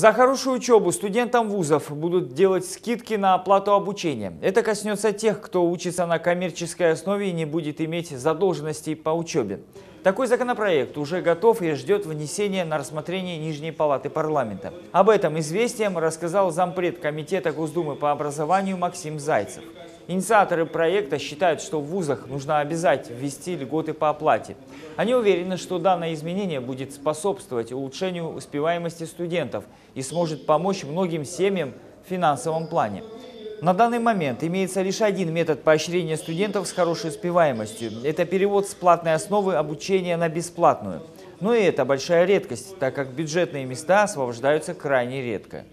За хорошую учебу студентам вузов будут делать скидки на оплату обучения. Это коснется тех, кто учится на коммерческой основе и не будет иметь задолженностей по учебе. Такой законопроект уже готов и ждет внесения на рассмотрение Нижней палаты парламента. Об этом «Известиям» рассказал зампред комитета Госдумы по образованию Максим Зайцев. Инициаторы проекта считают, что в вузах нужно обязать ввести льготы по оплате. Они уверены, что данное изменение будет способствовать улучшению успеваемости студентов и сможет помочь многим семьям в финансовом плане. На данный момент имеется лишь один метод поощрения студентов с хорошей успеваемостью. Это перевод с платной основы обучения на бесплатную. Но и это большая редкость, так как бюджетные места освобождаются крайне редко.